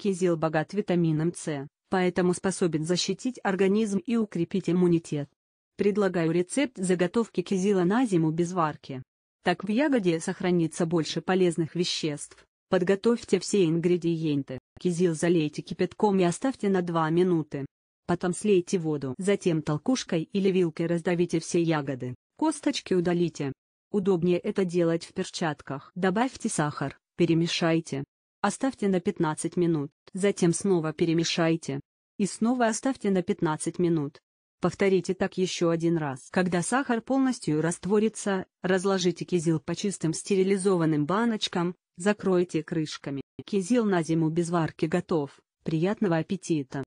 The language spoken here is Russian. Кизил богат витамином С, поэтому способен защитить организм и укрепить иммунитет. Предлагаю рецепт заготовки кизила на зиму без варки. Так в ягоде сохранится больше полезных веществ. Подготовьте все ингредиенты. Кизил залейте кипятком и оставьте на 2 минуты. Потом слейте воду. Затем толкушкой или вилкой раздавите все ягоды. Косточки удалите. Удобнее это делать в перчатках. Добавьте сахар, перемешайте. Оставьте на 15 минут. Затем снова перемешайте. И снова оставьте на 15 минут. Повторите так еще один раз. Когда сахар полностью растворится, разложите кизил по чистым стерилизованным баночкам, закройте крышками. Кизил на зиму без варки готов. Приятного аппетита!